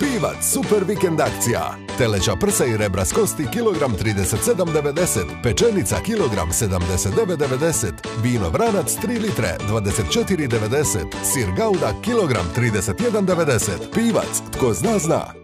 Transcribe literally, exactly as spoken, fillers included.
Pivac super vikend akcija. Teleća prsa i rebra s kosti kilogram trideset sedam devedeset, pečenica kilogram sedamdeset devet devedeset, vino vranac tri litre dvadeset četiri devedeset, sir gauda kilogram trideset jedan devedeset. Pivac, tko zna zna.